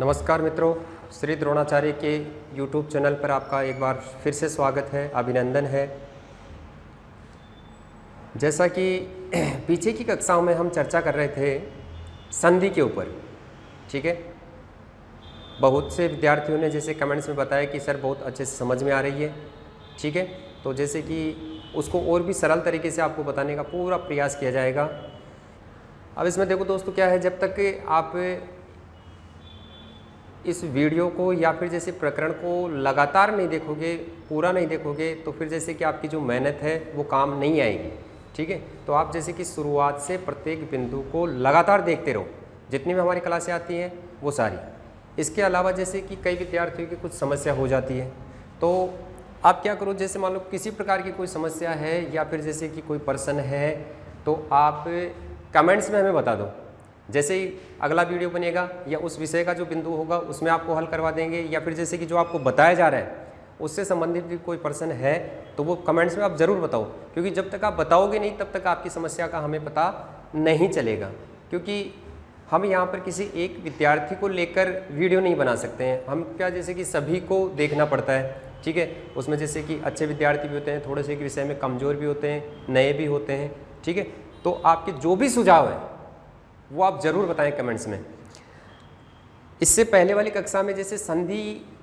नमस्कार मित्रों, श्री द्रोणाचार्य के YouTube चैनल पर आपका एक बार फिर से स्वागत है, अभिनंदन है। जैसा कि पीछे की कक्षाओं में हम चर्चा कर रहे थे संधि के ऊपर, ठीक है। बहुत से विद्यार्थियों ने जैसे कमेंट्स में बताया कि सर बहुत अच्छे से समझ में आ रही है, ठीक है। तो जैसे कि उसको और भी सरल तरीके से आपको बताने का पूरा प्रयास किया जाएगा। अब इसमें देखो दोस्तों क्या है, जब तक आप इस वीडियो को या फिर जैसे प्रकरण को लगातार नहीं देखोगे, पूरा नहीं देखोगे, तो फिर जैसे कि आपकी जो मेहनत है वो काम नहीं आएगी, ठीक है। तो आप जैसे कि शुरुआत से प्रत्येक बिंदु को लगातार देखते रहो, जितनी भी हमारी क्लासें आती हैं वो सारी। इसके अलावा जैसे कि कई विद्यार्थियों की कुछ समस्या हो जाती है, तो आप क्या करो, जैसे मान लो किसी प्रकार की कोई समस्या है या फिर जैसे कि कोई पर्सन है, तो आप कमेंट्स में हमें बता दो। जैसे ही अगला वीडियो बनेगा या उस विषय का जो बिंदु होगा उसमें आपको हल करवा देंगे, या फिर जैसे कि जो आपको बताया जा रहा है उससे संबंधित भी कोई पर्सन है तो वो कमेंट्स में आप ज़रूर बताओ, क्योंकि जब तक आप बताओगे नहीं तब तक आपकी समस्या का हमें पता नहीं चलेगा। क्योंकि हम यहाँ पर किसी एक विद्यार्थी को लेकर वीडियो नहीं बना सकते हैं, हम क्या जैसे कि सभी को देखना पड़ता है, ठीक है। उसमें जैसे कि अच्छे विद्यार्थी भी होते हैं, थोड़े से विषय में कमज़ोर भी होते हैं, नए भी होते हैं, ठीक है। तो आपके जो भी सुझाव हैं वो आप ज़रूर बताएं कमेंट्स में। इससे पहले वाली कक्षा में जैसे संधि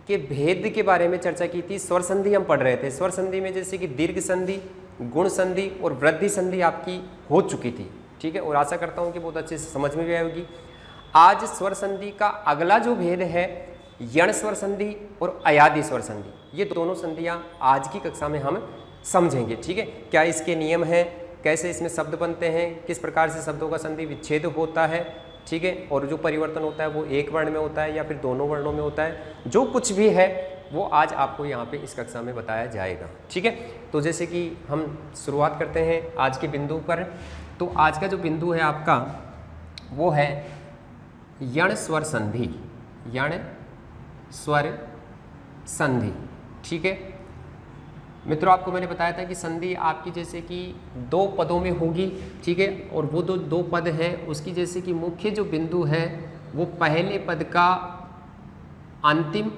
के भेद के बारे में चर्चा की थी, स्वर संधि हम पढ़ रहे थे। स्वर संधि में जैसे कि दीर्घ संधि, गुण संधि और वृद्धि संधि आपकी हो चुकी थी, ठीक है। और आशा करता हूँ कि बहुत अच्छे से समझ में भी आएगी। आज स्वर संधि का अगला जो भेद है यण स्वर संधि और अयादि स्वर संधि, ये दोनों संधियाँ आज की कक्षा में हम समझेंगे, ठीक है। क्या इसके नियम हैं, कैसे इसमें शब्द बनते हैं, किस प्रकार से शब्दों का संधि विच्छेद होता है, ठीक है। और जो परिवर्तन होता है वो एक वर्ण में होता है या फिर दोनों वर्णों में होता है, जो कुछ भी है वो आज आपको यहाँ पे इस कक्षा में बताया जाएगा, ठीक है। तो जैसे कि हम शुरुआत करते हैं आज के बिंदु पर। तो आज का जो बिंदु है आपका वो है यण स्वर संधि, यण स्वर संधि, ठीक है। मित्रों, आपको मैंने बताया था कि संधि आपकी जैसे कि दो पदों में होगी, ठीक है। और वो दो पद हैं, उसकी जैसे कि मुख्य जो बिंदु है वो पहले पद का अंतिम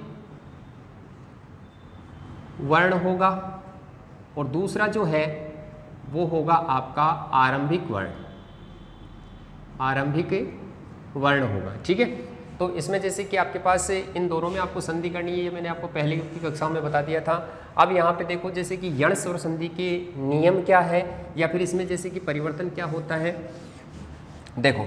वर्ण होगा और दूसरा जो है वो होगा आपका आरंभिक वर्ण, आरंभिक वर्ण होगा, ठीक है। तो इसमें जैसे कि आपके पास इन दोनों में आपको संधि करनी है, ये मैंने आपको पहले की कक्षाओं में बता दिया था। अब यहाँ पे देखो जैसे कि यण स्वर संधि के नियम क्या है या फिर इसमें जैसे कि परिवर्तन क्या होता है। देखो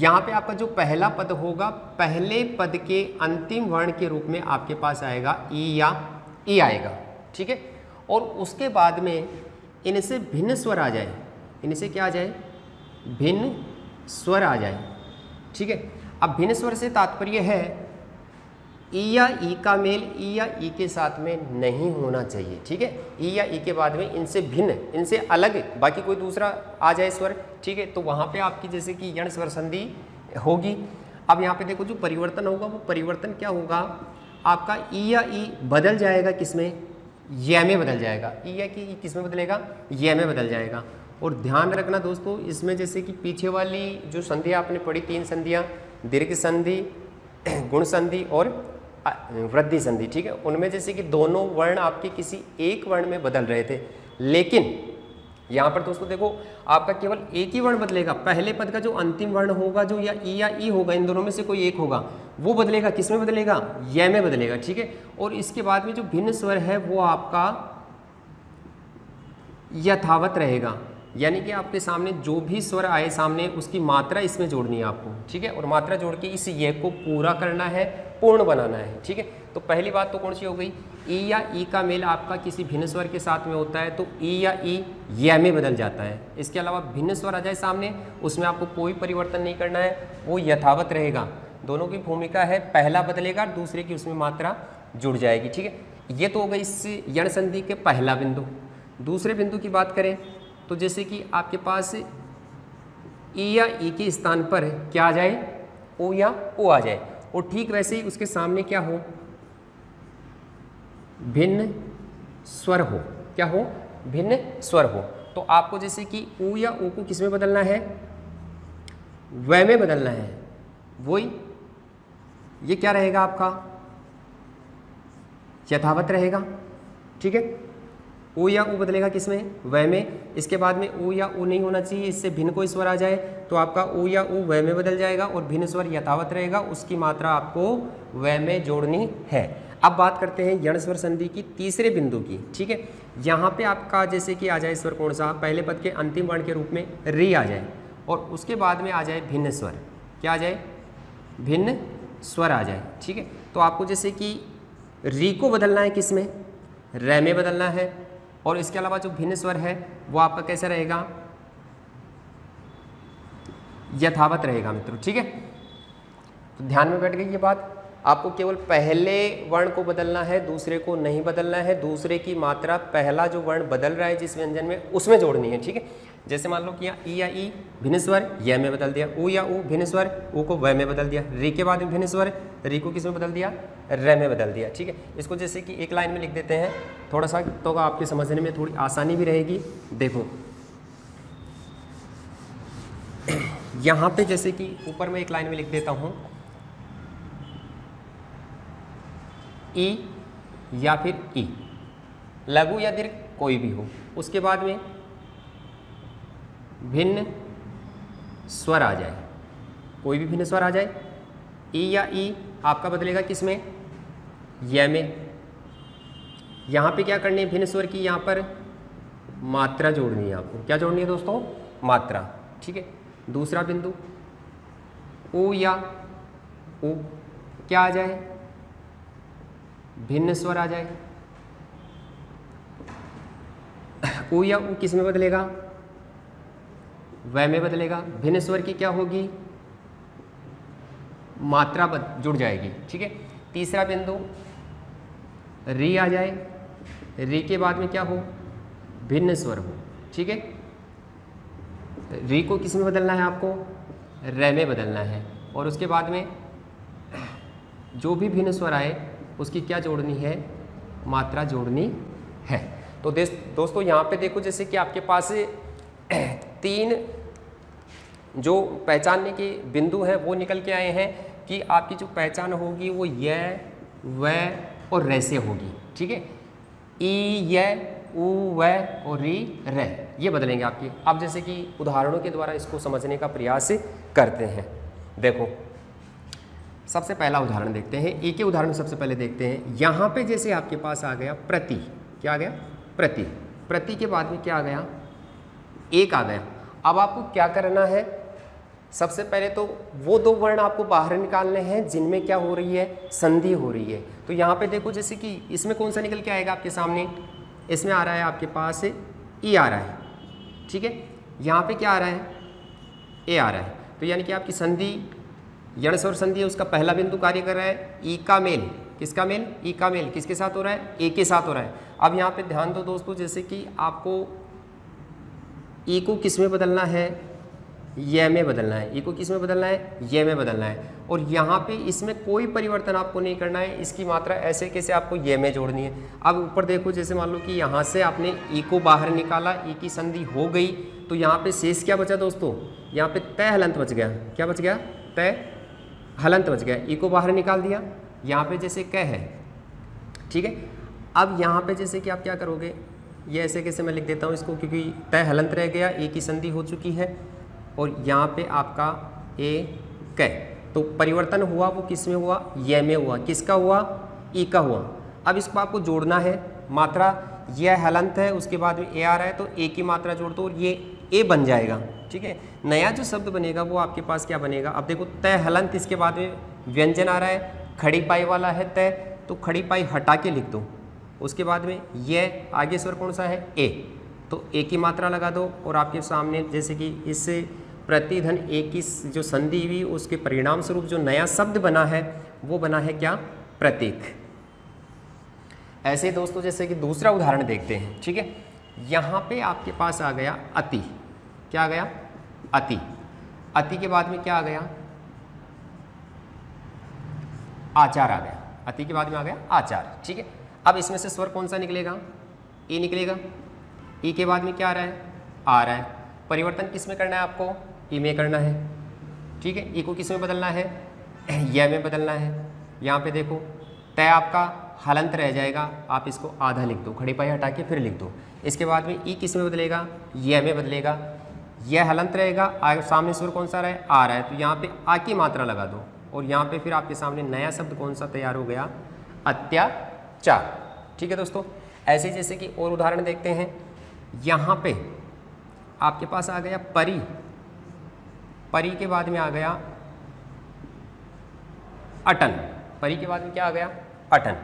यहाँ पे आपका जो पहला पद होगा, पहले पद के अंतिम वर्ण के रूप में आपके पास आएगा ई या ई आएगा, ठीक है। और उसके बाद में इनसे भिन्न स्वर आ जाए, इनसे क्या आ जाए, भिन्न स्वर आ जाए, ठीक है। अब भिन्न स्वर से तात्पर्य है ई या ई का मेल ई या ई के साथ में नहीं होना चाहिए, ठीक है। ई या ई के बाद में इनसे भिन्न, इनसे अलग, बाकी कोई दूसरा आ जाए स्वर, ठीक है। तो वहाँ पे आपकी जैसे कि यण स्वर संधि होगी। अब यहाँ पे देखो जो परिवर्तन होगा वो परिवर्तन क्या होगा, आपका ई या ई बदल जाएगा किसमें, य में बदल जाएगा। ई या ई किस में बदलेगा, य में बदल जाएगा। और ध्यान रखना दोस्तों, इसमें जैसे कि पीछे वाली जो संधियाँ आपने पढ़ी, तीन संधियाँ, दीर्घ संधि, गुण संधि और वृद्धि संधि, ठीक है। उनमें जैसे कि दोनों वर्ण आपके किसी एक वर्ण में बदल रहे थे, लेकिन यहाँ पर दोस्तों देखो आपका केवल एक ही वर्ण बदलेगा। पहले पद का जो अंतिम वर्ण होगा, जो या ई होगा, इन दोनों में से कोई एक होगा, वो बदलेगा, किस में बदलेगा, य में बदलेगा, ठीक है। और इसके बाद में जो भिन्न स्वर है वो आपका यथावत रहेगा, यानी कि आपके सामने जो भी स्वर आए सामने उसकी मात्रा इसमें जोड़नी है आपको, ठीक है। और मात्रा जोड़ के इस ये को पूरा करना है, पूर्ण बनाना है, ठीक है। तो पहली बात तो कौन सी हो गई, ई या ई का मेल आपका किसी भिन्न स्वर के साथ में होता है तो ई या ई य में बदल जाता है। इसके अलावा भिन्न स्वर आ जाए सामने, उसमें आपको कोई परिवर्तन नहीं करना है, वो यथावत रहेगा। दोनों की भूमिका है, पहला बदलेगा, दूसरे की उसमें मात्रा जुड़ जाएगी, ठीक है। ये तो हो गई इस यण संधि के पहला बिंदु। दूसरे बिंदु की बात करें तो जैसे कि आपके पास ई या ई के स्थान पर क्या आ जाए, ओ या ओ आ जाए, और ठीक वैसे ही उसके सामने क्या हो, भिन्न स्वर हो, क्या हो, भिन्न स्वर हो। तो आपको जैसे कि ओ या ओ को किस में बदलना है, व में बदलना है, वही ये क्या रहेगा आपका, यथावत रहेगा। ठीक है, ओ या ऊ बदलेगा किसमें, वह में। इसके बाद में ओ या ऊ नहीं होना चाहिए, इससे भिन्न कोई स्वर आ जाए तो आपका ओ या ऊ वह में बदल जाएगा और भिन्न स्वर यथावत रहेगा, उसकी मात्रा आपको वह में जोड़नी है। अब बात करते हैं यण स्वर संधि की तीसरे बिंदु की। ठीक है, यहाँ पे आपका जैसे कि आ जाए स्वर कौन सा, पहले पद के अंतिम वर्ण के रूप में री आ जाए और उसके बाद में आ जाए भिन्न स्वर, क्या आ जाए, भिन्न स्वर आ जाए। ठीक है, तो आपको जैसे कि री को बदलना है किस में, रै में बदलना है, और इसके अलावा जो भिन्न स्वर है वो आपका कैसा रहेगा, यथावत रहेगा मित्रों। ठीक है, तो ध्यान में बैठ गई ये बात, आपको केवल पहले वर्ण को बदलना है, दूसरे को नहीं बदलना है। दूसरे की मात्रा पहला जो वर्ण बदल रहा है जिस व्यंजन में, उसमें जोड़नी है। ठीक है, जैसे मान लो कि यहाँ ई या ई भिन्न स्वर य में बदल दिया, ऊ या ऊ भिन्न स्वर ऊ को व में बदल दिया, री के बाद में भिन्न स्वर री को किस में बदल दिया, र में बदल दिया। ठीक है, इसको जैसे कि एक लाइन में लिख देते हैं, थोड़ा सा तो आपके समझने में थोड़ी आसानी भी रहेगी। देखो यहाँ पे जैसे कि ऊपर में एक लाइन में लिख देता हूँ ई या फिर ई, लघु या दीर्घ कोई भी हो, उसके बाद में भिन्न स्वर आ जाए, कोई भी भिन्न स्वर आ जाए। ई या ई आपका बदलेगा किसमें, य में। यहाँ पे क्या करनी है, भिन्न स्वर की यहाँ पर मात्रा जोड़नी है आपको, क्या जोड़नी है दोस्तों, मात्रा। ठीक है, दूसरा बिंदु ओ या ओ क्या आ जाए, भिन्न स्वर आ जाए। ओ या ओ किस में बदलेगा, वह में बदलेगा, भिन्न स्वर की क्या होगी, मात्रा जुड़ जाएगी। ठीक है, तीसरा बिंदु री आ जाए, री के बाद में क्या हो, भिन्न स्वर हो। ठीक है, री को किस में बदलना है आपको, रे में बदलना है, और उसके बाद में जो भी भिन्न स्वर आए उसकी क्या जोड़नी है, मात्रा जोड़नी है। तो दोस्तों यहाँ पे देखो जैसे कि आपके पास तीन जो पहचानने के बिंदु हैं वो निकल के आए हैं कि आपकी जो पहचान होगी वो य, व और रै से होगी। ठीक है, ई य ऊ व और री रै, ये बदलेंगे आपकी। आप जैसे कि उदाहरणों के द्वारा इसको समझने का प्रयास करते हैं। देखो सबसे पहला उदाहरण देखते हैं, एक ही उदाहरण सबसे पहले देखते हैं। यहाँ पे जैसे आपके पास आ गया प्रति, क्या आ गया, प्रति, प्रति के बाद में क्या आ गया, एक आ गया। अब आपको क्या करना है, सबसे पहले तो वो दो वर्ण आपको बाहर निकालने हैं जिनमें क्या हो रही है, संधि हो रही है। तो यहाँ पे देखो जैसे कि इसमें कौन सा निकल के आएगा आपके सामने, इसमें आ रहा है आपके पास ई आ रहा है। ठीक है, यहाँ पे क्या आ रहा है, ए आ रहा है। तो यानी कि आपकी संधि यण स्वर संधि है, उसका पहला बिंदु कार्य कर रहा है, ई का मेल, किसका मेल, ई का मेल किसके साथ हो रहा है, ए के साथ हो रहा है। अब यहाँ पे ध्यान दो दोस्तों, जैसे कि आपको ई को किस में बदलना है, य में बदलना है, ई को किस में बदलना है, य में बदलना है, और यहाँ पे इसमें कोई परिवर्तन आपको नहीं करना है, इसकी मात्रा ऐसे कैसे आपको य में जोड़नी है। अब ऊपर देखो जैसे मान लो कि यहाँ से आपने ई को बाहर निकाला, ई की संधि हो गई, तो यहाँ पे शेष क्या बचा दोस्तों, यहाँ पे तय हलंत बच गया, क्या बच गया, तय हलंत बच गया। ई को बाहर निकाल दिया, यहाँ पे जैसे क है। ठीक है, अब यहाँ पे जैसे कि आप क्या करोगे, ये ऐसे कैसे मैं लिख देता हूँ इसको, क्योंकि तय हलंत रह गया, ए की संधि हो चुकी है, और यहाँ पे आपका ए क, तो परिवर्तन हुआ वो किस में हुआ, य में हुआ, किसका हुआ, ई का हुआ। अब इसको आपको जोड़ना है, मात्रा यह हलंत है, उसके बाद में ए आ रहा है तो ए की मात्रा जोड़ दो और ये ए बन जाएगा। ठीक है, नया जो शब्द बनेगा वो आपके पास क्या बनेगा, अब देखो तय हलंत, इसके बाद में व्यंजन आ रहा है, खड़ी पाई वाला है तय, तो खड़ी पाई हटा के लिख दो, उसके बाद में ये आगे स्वर कौन सा है, ए, तो ए की मात्रा लगा दो, और आपके सामने जैसे कि इस प्रतिधन ए की जो संधि हुई उसके परिणाम स्वरूप जो नया शब्द बना है वो बना है क्या, प्रतीक। ऐसे दोस्तों जैसे कि दूसरा उदाहरण देखते हैं। ठीक है, यहाँ पे आपके पास आ गया अति, क्या आ गया, अति, अति के बाद में क्या आ गया, आचार आ गया, अति के बाद में आ गया आचार। ठीक है, अब इसमें से स्वर कौन सा निकलेगा, ई निकलेगा, ई के बाद में क्या आ रहा है, आ रहा है, परिवर्तन किस में करना है आपको, ई में करना है। ठीक है, ई को किस में बदलना है, यह में बदलना है। यहाँ पे देखो तय आपका हलंत रह जाएगा, आप इसको आधा लिख दो, खड़ी पाई हटा के फिर लिख दो। इसके बाद में ई किस में बदलेगा, यह में बदलेगा, यह हलंत रहेगा। आगे सामने स्वर कौन सा रहे, आ रहा है, तो यहाँ पे आ की मात्रा लगा दो और यहाँ पे फिर आपके सामने नया शब्द कौन सा तैयार हो गया, अत्याचार। ठीक है दोस्तों, ऐसे जैसे कि और उदाहरण देखते हैं। यहाँ पे आपके पास आ गया परी, परी के बाद में आ गया अटन, परी के बाद में क्या आ गया, अटन।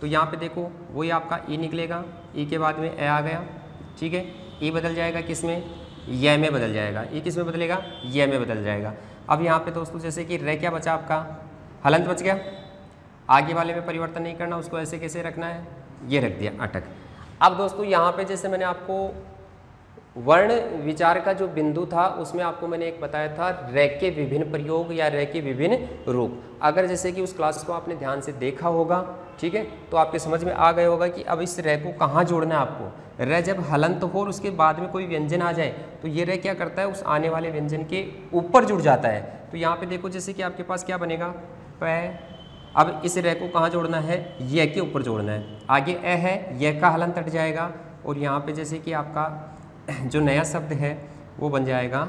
तो यहाँ पे देखो वही आपका ई निकलेगा, ई के बाद में ए आ गया। ठीक है, ई बदल जाएगा किस में, य में बदल जाएगा। ई किस में बदलेगा, य में बदल जाएगा। अब यहाँ पे दोस्तों जैसे कि रे क्या बचा आपका, हलंत बच गया, आगे वाले में परिवर्तन नहीं करना, उसको ऐसे कैसे रखना है, ये रख दिया अटक। अब दोस्तों यहाँ पे जैसे मैंने आपको वर्ण विचार का जो बिंदु था उसमें आपको मैंने एक बताया था रे के विभिन्न प्रयोग या रे के विभिन्न रूप। अगर जैसे कि उस क्लास को आपने ध्यान से देखा होगा, ठीक है, तो आपके समझ में आ गए होगा कि अब इस रे को कहाँ जोड़ना है आपको। रे जब हलंत हो और उसके बाद में कोई व्यंजन आ जाए तो ये रे क्या करता है, उस आने वाले व्यंजन के ऊपर जुड़ जाता है। तो यहाँ पे देखो जैसे कि आपके पास क्या बनेगा, प। अब इस रे को कहाँ जोड़ना है, य के ऊपर जोड़ना है, आगे ए है, य का हलंत हट जाएगा और यहाँ पे जैसे कि आपका जो नया शब्द है वो बन जाएगा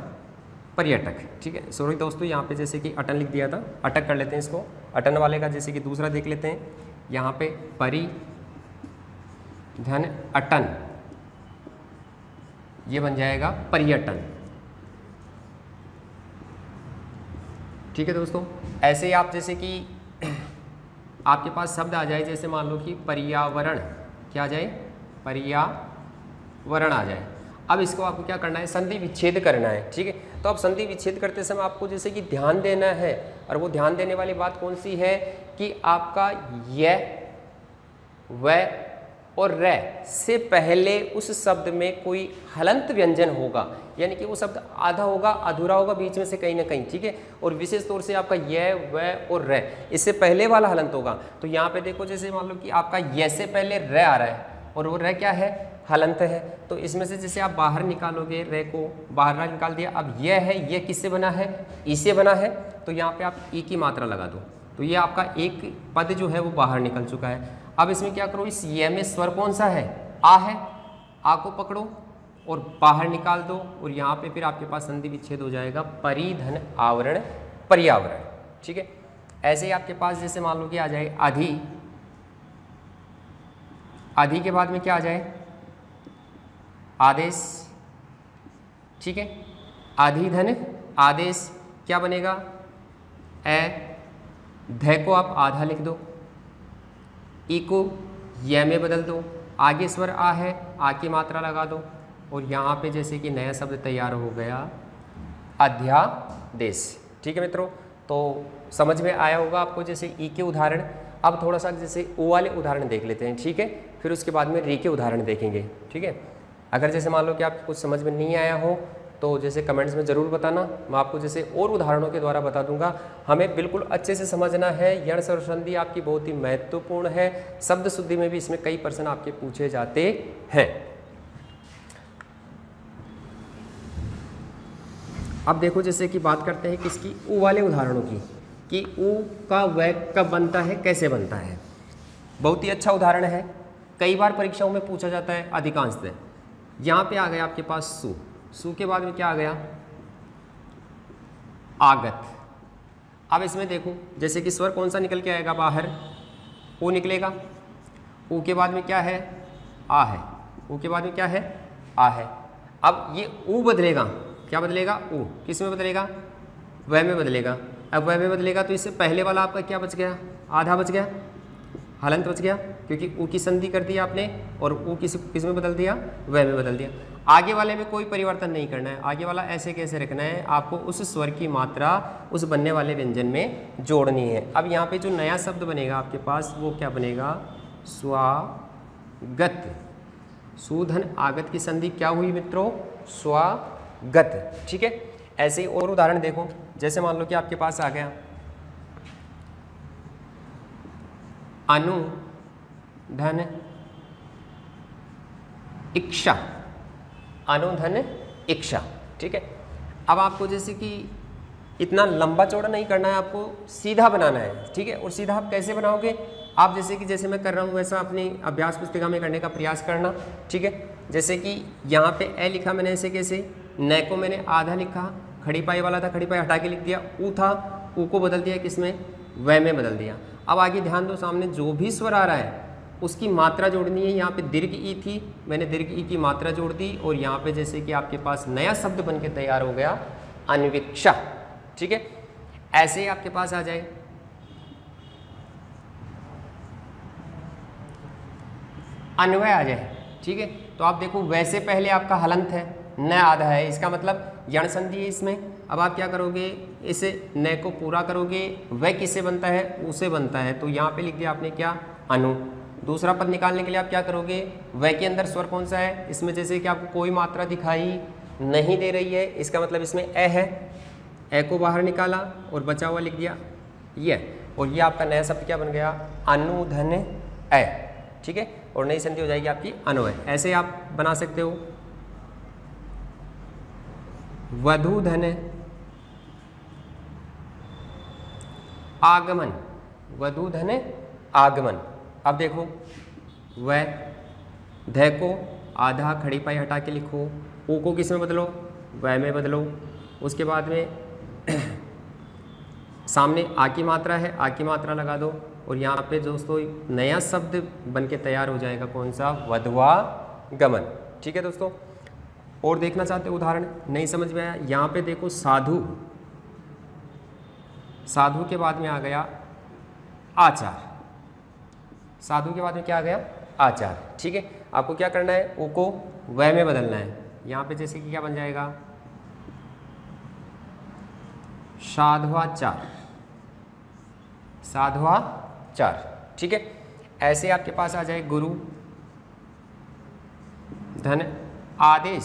पर्यटक। ठीक है, सॉरी दोस्तों यहाँ पे जैसे कि अटन लिख दिया था, अटक कर लेते हैं इसको, अटन वाले का जैसे कि दूसरा देख लेते हैं। यहाँ पे परी धन अटन, ये बन जाएगा पर्यटन। ठीक है दोस्तों, ऐसे ही आप जैसे कि आपके पास शब्द आ जाए, जैसे मान लो कि पर्यावरण, क्या आ जाए, पर्यावरण आ जाए। अब इसको आपको क्या करना है, संधि विच्छेद करना है। ठीक है, तो अब संधि विच्छेद करते समय आपको जैसे कि ध्यान देना है, और वो ध्यान देने वाली बात कौन सी है कि आपका य, व और र से पहले उस शब्द में कोई हलंत व्यंजन होगा, यानी कि वो शब्द आधा होगा, अधूरा होगा बीच में से कहीं ना कहीं। ठीक है, और विशेष तौर से आपका य, व और र, इससे पहले वाला हलंत होगा। तो यहाँ पे देखो जैसे मान लो कि आपका य से पहले र आ रहा है और वो र क्या है, हलंत है। तो इसमें से जैसे आप बाहर निकालोगे, रे को बाहर निकाल दिया। अब यह है, यह किससे बना है, ई से बना है, तो यहाँ पे आप ई की मात्रा लगा दो। तो ये आपका एक पद जो है वो बाहर निकल चुका है। अब इसमें क्या करो, इस ये में स्वर कौन सा है, आ है, आ को पकड़ो और बाहर निकाल दो और यहाँ पे फिर आपके पास संधि विच्छेद हो जाएगा परिधन आवरण पर्यावरण। ठीक है, ऐसे ही आपके पास जैसे मान लो कि आ जाए आधी, आधी के बाद में क्या आ जाए, आदेश। ठीक है, आधी धन आदेश, क्या बनेगा, ए, धय को आप आधा लिख दो, ई को य में बदल दो, आगे स्वर आ है, आ की मात्रा लगा दो और यहाँ पे जैसे कि नया शब्द तैयार हो गया अध्यादेश। ठीक है मित्रों, तो समझ में आया होगा आपको जैसे ई के उदाहरण। अब थोड़ा सा जैसे ओ वाले उदाहरण देख लेते हैं। ठीक है, फिर उसके बाद में री के उदाहरण देखेंगे। ठीक है, अगर जैसे मान लो कि आपको कुछ समझ में नहीं आया हो तो जैसे कमेंट्स में ज़रूर बताना, मैं आपको जैसे और उदाहरणों के द्वारा बता दूंगा। हमें बिल्कुल अच्छे से समझना है, यण स्वर संधि आपकी बहुत ही महत्वपूर्ण है, शब्द शुद्धि में भी इसमें कई प्रश्न आपके पूछे जाते हैं। अब देखो जैसे कि बात करते हैं किसकी, ऊ वाले उदाहरणों की, कि ऊ का व कब बनता है, कैसे बनता है। बहुत ही अच्छा उदाहरण है, कई बार परीक्षाओं में पूछा जाता है अधिकांशतः। यहाँ पे आ गया आपके पास सु, सु के बाद में क्या आ गया, आगत। अब इसमें देखो जैसे कि स्वर कौन सा निकल के आएगा बाहर, ऊ निकलेगा, ऊ के बाद में क्या है, आ है, ऊ के बाद में क्या है, आ है। अब ये ऊ बदलेगा, क्या बदलेगा, ऊ, किस में बदलेगा, व में बदलेगा। अब व में बदलेगा तो इससे पहले वाला आपका क्या बच गया, आधा बच गया, हलंत बच गया, क्योंकि ऊ की संधि कर दिया आपने और ऊ किस में बदल दिया, व में बदल दिया। आगे वाले में कोई परिवर्तन नहीं करना है, आगे वाला ऐसे कैसे रखना है, आपको उस स्वर की मात्रा उस बनने वाले व्यंजन में जोड़नी है। अब यहाँ पे जो नया शब्द बनेगा आपके पास वो क्या बनेगा, स्वागत। सुधन आगत की संधि क्या हुई मित्रों, स्वागत। ठीक है, ऐसे ही और उदाहरण देखो, जैसे मान लो कि आपके पास आ गया अनु धन इक्षा, अनुधन इक्षा। ठीक है, अब आपको जैसे कि इतना लंबा चौड़ा नहीं करना है, आपको सीधा बनाना है, ठीक है। और सीधा आप कैसे बनाओगे, आप जैसे कि जैसे मैं कर रहा हूँ वैसा अपनी अभ्यास पुस्तिका में करने का प्रयास करना, ठीक है। जैसे कि यहाँ पे ए लिखा मैंने ऐसे कैसे, न को मैंने आधा लिखा, खड़ी पाई वाला था खड़ी पाई हटा के लिख दिया, ऊ था ऊ को बदल दिया किसमें, वह में बदल दिया। अब आगे ध्यान दो, सामने जो भी स्वर आ रहा है उसकी मात्रा जोड़नी है। यहाँ पे दीर्घ ई थी, मैंने दीर्घ ई की मात्रा जोड़ दी और यहाँ पे जैसे कि आपके पास नया शब्द बन के तैयार हो गया अन्वीक्षा, ठीक है। ऐसे ही आपके पास आ जाए, अन्वय आ जाए, ठीक है। तो आप देखो वैसे पहले आपका हलंत है, न आधा है, इसका मतलब यण संधि है इसमें। अब आप क्या करोगे, इस न को पूरा करोगे, वह किससे बनता है, उसे बनता है, तो यहाँ पे लिख दिया आपने क्या, अनु। दूसरा पद निकालने के लिए आप क्या करोगे, वह के अंदर स्वर कौन सा है, इसमें जैसे कि आपको कोई मात्रा दिखाई नहीं दे रही है, इसका मतलब इसमें ए है, ए को बाहर निकाला और बचा हुआ लिख दिया ये, और ये आपका नया शब्द क्या बन गया, अनुधन ए, ठीक है। और नई संधि हो जाएगी आपकी अन्वय। ऐसे आप बना सकते हो, वधुधन आगमन, वधुधन आगमन। अब देखो वह ध को आधा खड़ी पाई हटा के लिखो, ऊ को किस में बदलो, वह में बदलो। उसके बाद में सामने आ की मात्रा है, आ की मात्रा लगा दो और यहाँ पे दोस्तों नया शब्द बन के तैयार हो जाएगा कौन सा, वधवा गमन, ठीक है दोस्तों। और देखना चाहते हो उदाहरण, नहीं समझ में आया, यहाँ पे देखो साधु, साधु के बाद में आ गया आचार, साधु के बाद में क्या आ गया, आचार, ठीक है। आपको क्या करना है, ओ को वह में बदलना है, यहाँ पे जैसे कि क्या बन जाएगा, साध्वाचार, साध्वाचार, ठीक है। ऐसे आपके पास आ जाए गुरु धन आदेश,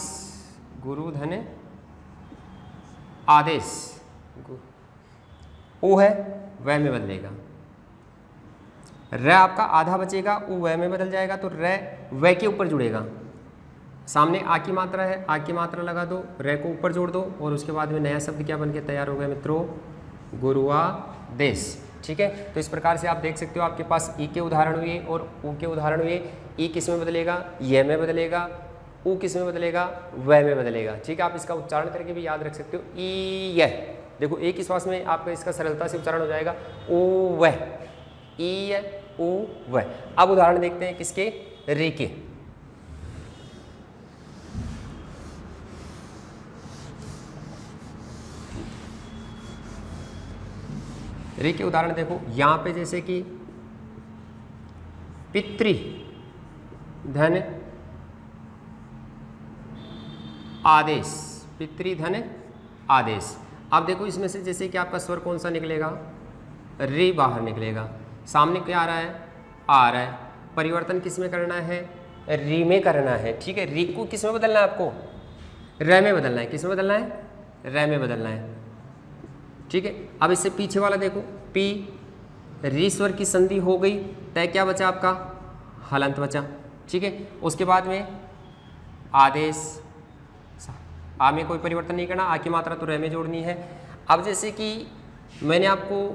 गुरु धन आदेश, ओ है वह में बदलेगा, र आपका आधा बचेगा, ऊ वह में बदल जाएगा, तो र वह के ऊपर जुड़ेगा। सामने आ की मात्रा है, आ की मात्रा लगा दो, र को ऊपर जोड़ दो और उसके बाद में नया शब्द क्या बन के तैयार हो गया मित्रों, गुरुआदेश, ठीक है। तो इस प्रकार से आप देख सकते हो आपके पास ई के उदाहरण हुए और ऊ के उदाहरण हुए। ई किस में बदलेगा, यह में बदलेगा, ऊ किस में बदलेगा, वह में बदलेगा, ठीक है। आप इसका उच्चारण करके भी याद रख सकते हो, ई यह, देखो एक ही श्वास में आपका इसका सरलता से उच्चारण हो जाएगा, ओ वह, ई ओ वह। अब उदाहरण देखते हैं किसके, रे के, रे के उदाहरण देखो। यहां पे जैसे कि पितृ धन आदेश, पितृ धन आदेश। अब देखो इसमें से जैसे कि आपका स्वर कौन सा निकलेगा, रे बाहर निकलेगा। सामने क्या आ रहा है, आ रहा है, परिवर्तन किस में करना है, री में करना है, ठीक है। री को किस में बदलना है, आपको रे में बदलना है, किस में बदलना है, रे में बदलना है, ठीक है। अब इससे पीछे वाला देखो, पी री स्वर की संधि हो गई, तय क्या बचा आपका, हलंत बचा, ठीक है। उसके बाद में आदेश, आ में कोई परिवर्तन नहीं करना, आ की मात्रा तो रे में जोड़नी है। अब जैसे कि मैंने आपको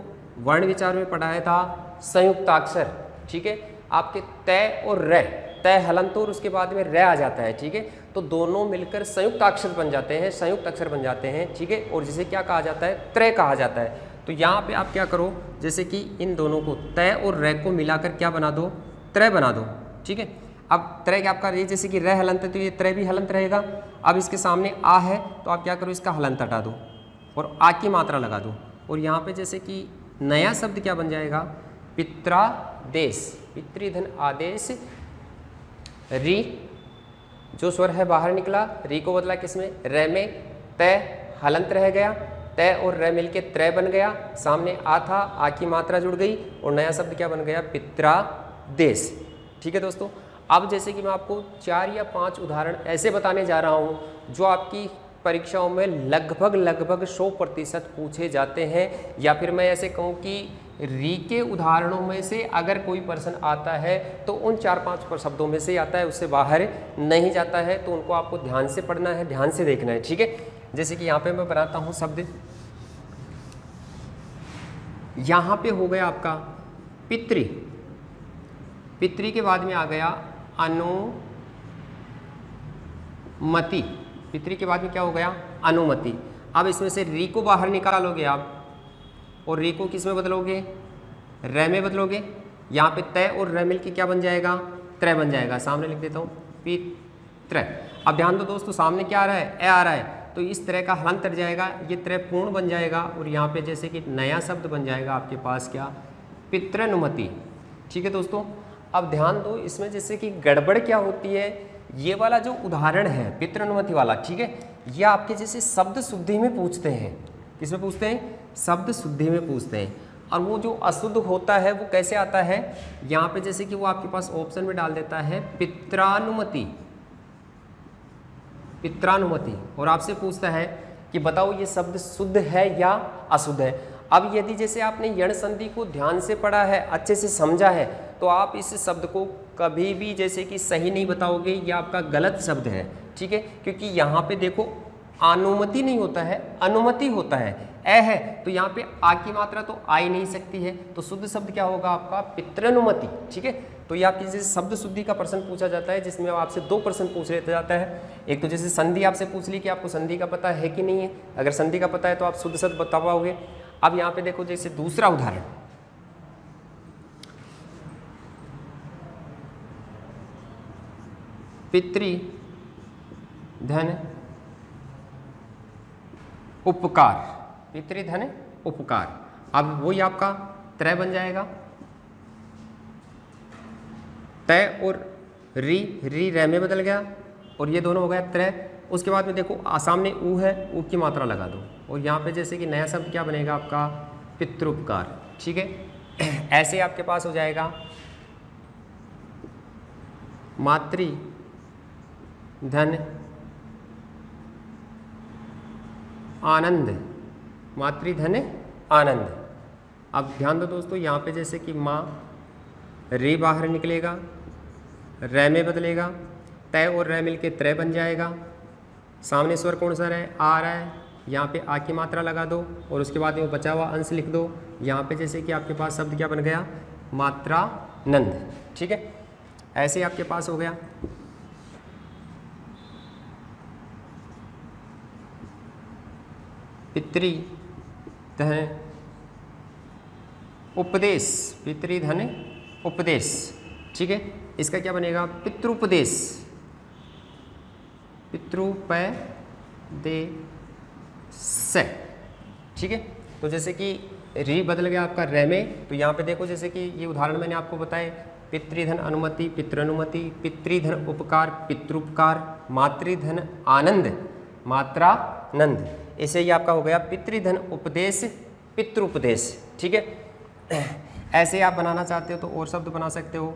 वर्ण विचार में पढ़ाया था संयुक्ताक्षर, ठीक है। आपके तय और र, तय हलंत और उसके बाद में र आ जाता है, ठीक है। तो दोनों मिलकर संयुक्ताक्षर बन जाते हैं, संयुक्त अक्षर बन जाते हैं, ठीक है। और जिसे क्या कहा जाता है, त्रय कहा जाता है। तो यहाँ पे आप क्या करो, जैसे कि इन दोनों को तय और र को मिलाकर क्या बना दो, त्रय बना दो, ठीक है। अब त्रय क्या आपका, ये जैसे कि र हलंत है तो ये त्रय भी हलंत रहेगा। अब इसके सामने आ है तो आप क्या करो, इसका हलंत हटा दो और आ की मात्रा लगा दो और यहाँ पे जैसे कि नया शब्द क्या बन जाएगा, पित्रादेश, पितृधन आदेश, री जो स्वर है बाहर निकला, री को बदला किसमें, रे में, तय हलंत रह गया, तय और रे मिलके त्रय बन गया। सामने आ था, आ की मात्रा जुड़ गई और नया शब्द क्या बन गया, पित्रादेश, ठीक है दोस्तों। अब जैसे कि मैं आपको 4 या 5 उदाहरण ऐसे बताने जा रहा हूँ जो आपकी परीक्षाओं में लगभग 100% पूछे जाते हैं, या फिर मैं ऐसे कहूँ कि री के उदाहरणों में से अगर कोई पर्सन आता है तो उन 4-5 शब्दों में से आता है, उससे बाहर नहीं जाता है। तो उनको आपको ध्यान से पढ़ना है, ध्यान से देखना है, ठीक है। जैसे कि यहाँ पे मैं बनाता हूँ शब्द यहाँ पे हो गया आपका पितृ, पितृ के बाद में आ गया अनुमति, पितृ के बाद में क्या हो गया अनुमति। अब इसमें से री को बाहर निकालोगे आप और री को किस में बदलोगे, र में बदलोगे। यहाँ पे तय और र मिल के क्या बन जाएगा, त्रय बन जाएगा। सामने लिख देता हूँ पित्र। अब ध्यान दो दोस्तों सामने क्या आ रहा है, ए आ रहा है, तो इस तरह का हलंत हट जाएगा, ये त्रय पूर्ण बन जाएगा और यहाँ पे जैसे कि नया शब्द बन जाएगा आपके पास क्या, पितृनुमति। ठीक है दोस्तों, अब ध्यान दो इसमें जैसे कि गड़बड़ क्या होती है, ये वाला जो उदाहरण है पितृनुमति वाला, ठीक है, ये आपके जैसे शब्द शुद्धि में पूछते हैं। किसमें पूछते हैं, शब्द शुद्धि में पूछते हैं। और वो जो अशुद्ध होता है वो कैसे आता है, यहाँ पे जैसे कि वो आपके पास ऑप्शन में डाल देता है पित्रानुमति, पित्रानुमति, और आपसे पूछता है कि बताओ ये शब्द शुद्ध है या अशुद्ध है। अब यदि जैसे आपने यण संधि को ध्यान से पढ़ा है, अच्छे से समझा है, तो आप इस शब्द को कभी भी जैसे कि सही नहीं बताओगे, ये आपका गलत शब्द है। ठीक है, क्योंकि यहाँ पे देखो अनुमति नहीं होता है, अनुमति होता है, ए है, तो यहाँ पे आ की मात्रा तो आ ही नहीं सकती है, तो शुद्ध शब्द क्या होगा आपका पितृनुमति। ठीक है, तो ये आपकी जैसे शब्द शुद्धि का प्रश्न पूछा जाता है, जिसमें आपसे 2 प्रश्न पूछ लेता जाता है। एक तो जैसे संधि आपसे पूछ ली कि आपको संधि का पता है कि नहीं है, अगर संधि का पता है तो आप शुद्ध शब्द बता पाओगे। अब यहाँ पे देखो जैसे दूसरा उदाहरण, पितृ धन उपकार, पितृधन उपकार, अब वही आपका त्रय बन जाएगा, तय और री, री रे में बदल गया और ये दोनों हो गया त्रय। उसके बाद में देखो सामने ऊ है, ऊ की मात्रा लगा दो और यहाँ पे जैसे कि नया शब्द क्या बनेगा आपका पितृपकार। ठीक है, ऐसे आपके पास हो जाएगा मातृ धन आनंद, मातृधन आनंद। अब ध्यान दो दोस्तों यहाँ पे जैसे कि माँ, रे बाहर निकलेगा, रे में बदलेगा, तय और रे मिलके त्रय बन जाएगा। सामने स्वर कौन सा है, आ रहा है, यहाँ पे आ की मात्रा लगा दो और उसके बाद में बचा हुआ अंश लिख दो। यहाँ पे जैसे कि आपके पास शब्द क्या बन गया, मात्रा नंद। ठीक है, ऐसे आपके पास हो गया पितृधन उपदेश, पितृधन उपदेश। ठीक है, इसका क्या बनेगा पितृपदेश, पितृपदेश। ठीक है, तो जैसे कि री बदल गया आपका रे में, तो यहाँ पे देखो जैसे कि ये उदाहरण मैंने आपको बताए, पितृधन अनुमति पितृनुमति, पितृधन उपकार पितृपकार, मातृधन आनंद मात्रा नंद। ऐसे ही आपका हो गया पितृधन उपदेश पितृपदेश। ठीक है, ऐसे आप बनाना चाहते हो तो और शब्द बना सकते हो,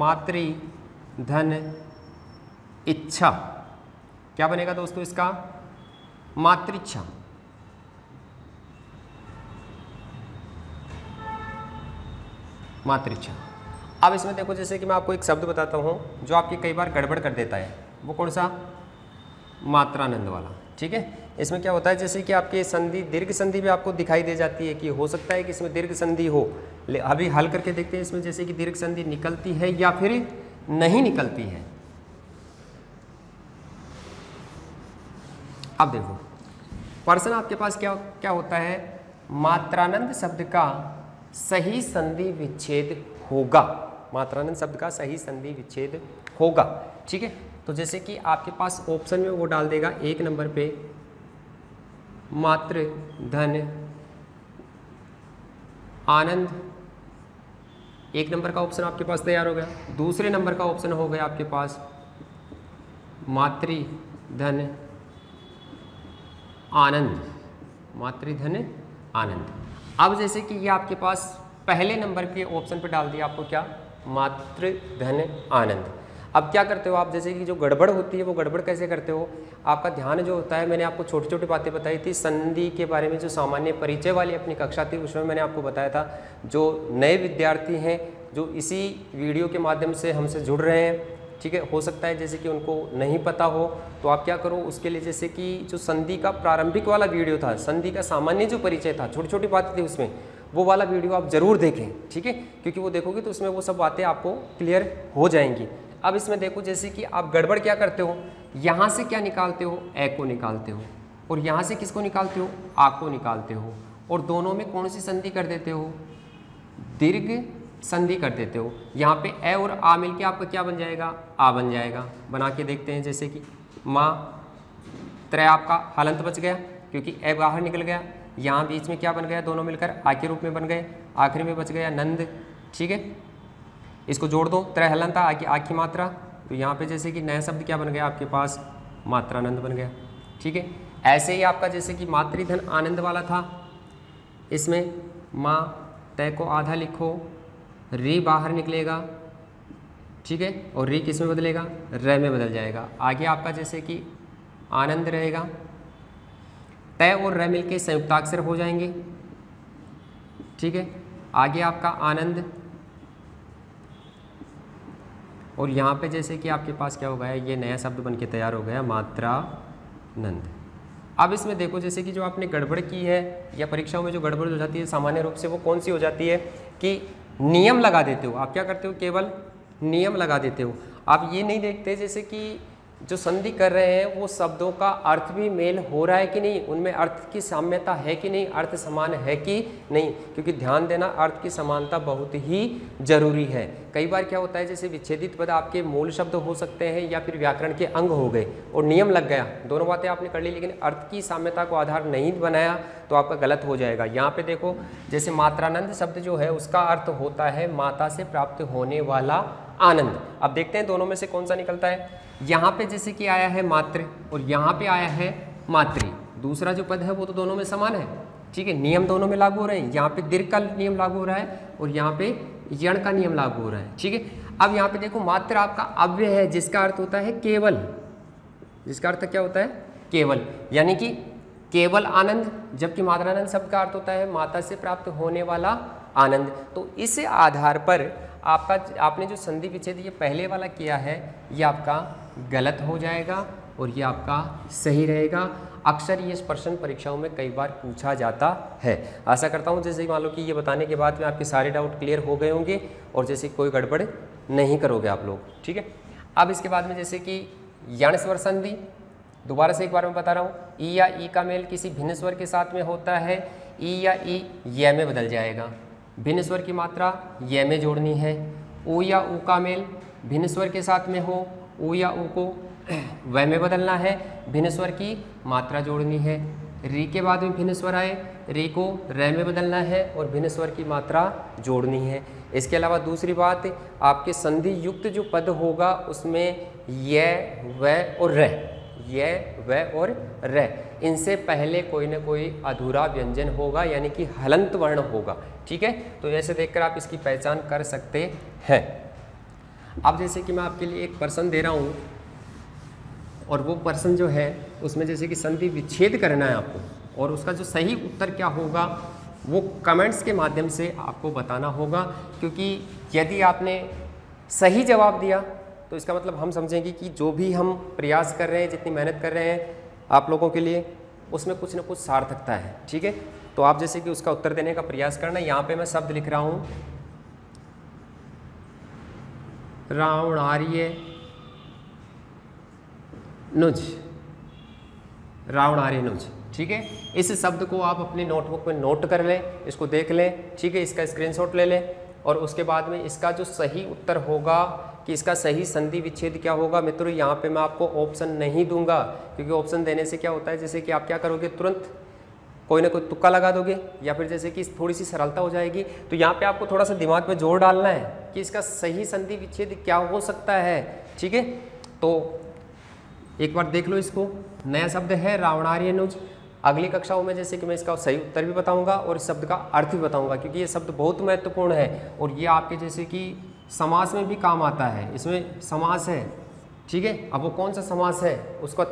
मातृधन इच्छा, क्या बनेगा दोस्तों इसका, मातृच्छा। मातृच्छा। अब इसमें देखो जैसे कि मैं आपको एक शब्द बताता हूँ जो आपकी कई बार गड़बड़ कर देता है, वो कौन सा, मात्रानंद वाला। ठीक है, इसमें क्या होता है जैसे कि आपके संधि दीर्घ संधि भी आपको दिखाई दे जाती है कि हो सकता है कि इसमें दीर्घ संधि हो। अभी हल करके देखते हैं इसमें जैसे कि दीर्घ संधि निकलती है या फिर नहीं निकलती है। अब देखो पर्सन आपके पास क्या क्या होता है, मात्रानंद शब्द का सही संधि विच्छेद होगा, मात्रानंद शब्द का सही संधि विच्छेद होगा। ठीक है, तो जैसे कि आपके पास ऑप्शन में वो डाल देगा 1 नंबर पे मात्र धन आनंद, 1 नंबर का ऑप्शन आपके पास तैयार हो गया। 2 नंबर का ऑप्शन हो गया आपके पास मातृधन आनंद, मातृधन आनंद। अब जैसे कि ये आपके पास पहले नंबर के ऑप्शन पे डाल दिया आपको क्या, मातृधन आनंद। अब क्या करते हो आप जैसे कि जो गड़बड़ होती है वो गड़बड़ कैसे करते हो, आपका ध्यान जो होता है, मैंने आपको छोटी छोटी बातें बताई थी संधि के बारे में जो सामान्य परिचय वाली अपनी कक्षा थी उसमें मैंने आपको बताया था। जो नए विद्यार्थी हैं जो इसी वीडियो के माध्यम से हमसे जुड़ रहे हैं, ठीक है, हो सकता है जैसे कि उनको नहीं पता हो, तो आप क्या करो उसके लिए जैसे कि जो संधि का प्रारंभिक वाला वीडियो था, संधि का सामान्य जो परिचय था, छोटी छोटी बातें थी उसमें, वो वाला वीडियो आप ज़रूर देखें, ठीक है, क्योंकि वो देखोगे तो उसमें वो सब बातें आपको क्लियर हो जाएंगी। अब इसमें देखो जैसे कि आप गड़बड़ क्या करते हो, यहाँ से क्या निकालते हो, ए को निकालते हो, और यहाँ से किसको निकालते हो, आ को निकालते हो, और दोनों में कौन सी संधि कर देते हो, दीर्घ संधि कर देते हो। यहाँ पे ए और आ मिलके आपका क्या बन जाएगा, आ बन जाएगा। बना के देखते हैं, जैसे कि माँ त्रय आपका हलंत बच गया क्योंकि ए बाहर निकल गया, यहाँ बीच में क्या बन गया, दोनों मिलकर आ के रूप में बन गए, आखिरी में बच गया नंद, ठीक है, इसको जोड़ दो, त्रय हलंता आ की आखी मात्रा, तो यहाँ पे जैसे कि नया शब्द क्या बन गया आपके पास, मात्रानंद बन गया, ठीक है। ऐसे ही आपका जैसे कि मातृधन आनंद वाला था, इसमें माँ तय को आधा लिखो, री बाहर निकलेगा, ठीक है, और री किस में बदलेगा, र में बदल जाएगा। आगे आपका जैसे कि आनंद रहेगा, तय और र मिलके संयुक्ताक्षर हो जाएंगे, ठीक है। आगे आपका आनंद, और यहाँ पे जैसे कि आपके पास क्या हो गया, ये नया शब्द बन के तैयार हो गया, मात्रानंद। अब इसमें देखो जैसे कि जो आपने गड़बड़ की है या परीक्षाओं में जो गड़बड़ हो जाती है सामान्य रूप से, वो कौन सी हो जाती है कि नियम लगा देते हो। आप क्या करते हो, केवल नियम लगा देते हो, आप ये नहीं देखते जैसे कि जो संधि कर रहे हैं वो शब्दों का अर्थ भी मेल हो रहा है कि नहीं, उनमें अर्थ की साम्यता है कि नहीं, अर्थ समान है कि नहीं, क्योंकि ध्यान देना अर्थ की समानता बहुत ही जरूरी है। कई बार क्या होता है जैसे विच्छेदित पद आपके मूल शब्द हो सकते हैं या फिर व्याकरण के अंग हो गए और नियम लग गया, दोनों बातें आपने कर ली लेकिन अर्थ की साम्यता को आधार नहीं बनाया तो आपका गलत हो जाएगा। यहाँ पे देखो जैसे मात्रानंद शब्द जो है उसका अर्थ होता है माता से प्राप्त होने वाला आनंद। अब देखते हैं दोनों में से कौन सा निकलता है। यहाँ पे जैसे कि आया है मात्र और यहाँ पे आया है मातृ, दूसरा जो पद है वो तो दोनों में समान है, ठीक है, नियम दोनों में लागू हो रहे हैं। यहाँ पे दीर्घ का नियम लागू हो रहा है और यहाँ पे यण का नियम लागू हो रहा है, ठीक है। अब यहाँ पे देखो मात्र आपका अव्यय है जिसका अर्थ होता है केवल, जिसका अर्थ क्या होता है केवल, यानी कि केवल आनंद, जबकि मात्रानंद शब्द का अर्थ होता है माता से प्राप्त होने वाला आनंद। तो इस आधार पर आपका आपने जो संधि विच्छेद ये पहले वाला किया है ये आपका गलत हो जाएगा और ये आपका सही रहेगा। अक्सर ये प्रश्न परीक्षाओं में कई बार पूछा जाता है। आशा करता हूँ जैसे मान लो कि ये बताने के बाद में आपके सारे डाउट क्लियर हो गए होंगे और जैसे कोई गड़बड़ नहीं करोगे आप लोग, ठीक है। अब इसके बाद में जैसे कि यण स्वर संधि, दोबारा से एक बार मैं बता रहा हूँ, ई या ई का मेल किसी भिन्न स्वर के साथ में होता है, ई या ई य में बदल जाएगा, भिन्न स्वर की मात्रा य में जोड़नी है। ओ या ऊ का मेल भिन्न स्वर के साथ में हो, ओ या ऊ को व में बदलना है, भिन्न स्वर की मात्रा जोड़नी है। री के बाद में भिन्न स्वर आए, री को र में बदलना है और भिन्न स्वर की मात्रा जोड़नी है। इसके अलावा दूसरी बात, आपके संधि युक्त जो पद होगा उसमें य व और र, य व और र, इनसे पहले कोई ना कोई अधूरा व्यंजन होगा यानी कि हलंत वर्ण होगा, ठीक है। तो ऐसे देखकर आप इसकी पहचान कर सकते हैं। अब जैसे कि मैं आपके लिए एक प्रश्न दे रहा हूँ और वो प्रश्न जो है उसमें जैसे कि संधि विच्छेद करना है आपको, और उसका जो सही उत्तर क्या होगा वो कमेंट्स के माध्यम से आपको बताना होगा, क्योंकि यदि आपने सही जवाब दिया तो इसका मतलब हम समझेंगे कि जो भी हम प्रयास कर रहे हैं, जितनी मेहनत कर रहे हैं आप लोगों के लिए, उसमें कुछ ना कुछ सार्थकता है, ठीक है। तो आप जैसे कि उसका उत्तर देने का प्रयास करना। यहाँ पे मैं शब्द लिख रहा हूँ रावणार्यनुज, रावणार्यनुज, ठीक है। इस शब्द को आप अपने नोटबुक में नोट कर लें, इसको देख लें, ठीक है, इसका स्क्रीनशॉट ले लें और उसके बाद में इसका जो सही उत्तर होगा कि इसका सही संधि विच्छेद क्या होगा। मित्रों यहाँ पे मैं आपको ऑप्शन नहीं दूंगा क्योंकि ऑप्शन देने से क्या होता है जैसे कि आप क्या करोगे, तुरंत कोई ना कोई तुक्का लगा दोगे या फिर जैसे कि थोड़ी सी सरलता हो जाएगी। तो यहाँ पे आपको थोड़ा सा दिमाग में जोर डालना है कि इसका सही संधि विच्छेद क्या हो सकता है, ठीक है। तो एक बार देख लो इसको, नया शब्द है रावणार्यनुज। अगली कक्षाओं में जैसे कि मैं इसका सही उत्तर भी बताऊंगा और इस शब्द का अर्थ भी बताऊंगा, क्योंकि ये शब्द बहुत महत्वपूर्ण है और ये आपके जैसे कि समास में भी काम आता है। इसमें समास है, ठीक है। अब वो कौन सा समास है, उसका